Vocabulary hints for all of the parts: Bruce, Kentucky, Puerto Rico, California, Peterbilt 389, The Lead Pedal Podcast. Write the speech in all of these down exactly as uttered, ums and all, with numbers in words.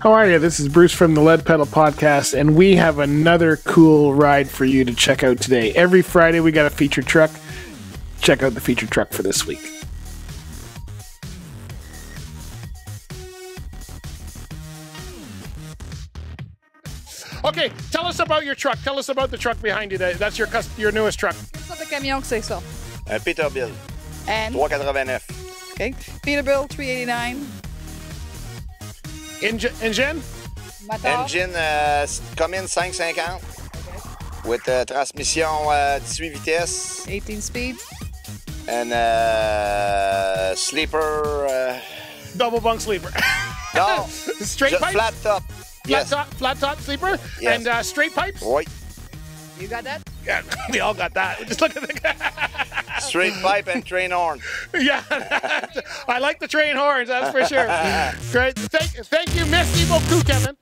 How are you? This is Bruce from The Lead Pedal Podcast, and we have another cool ride for you to check out today. Every Friday, we got a feature truck. Check out the feature truck for this week. Okay, tell us about your truck. Tell us about the truck behind you. That's your your newest truck. Qu'est-ce que c'est de camion que c'est ça? Un Peterbilt three eighty-nine. Okay, Peterbilt three eighty-nine. Engine? Engine, engine uh, commune five fifty, okay. With uh, transmission uh, eighteen vitesses, eighteen speed, and uh, sleeper. Uh, Double bunk sleeper. No, straight just pipes? Flat top. Flat, yes. Top, flat top sleeper, yes. And uh, straight pipes? Right. You got that? Yeah, we all got that. Just look at the guy. Straight pipe and train horn. Yeah, I like the train horns, that's for sure. Great. Thank, thank you, Miss Evil Crew, Kevin.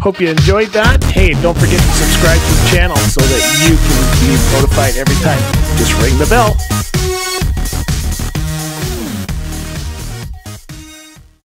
Hope you enjoyed that. Hey, don't forget to subscribe to the channel so that you can be notified every time. Just ring the bell.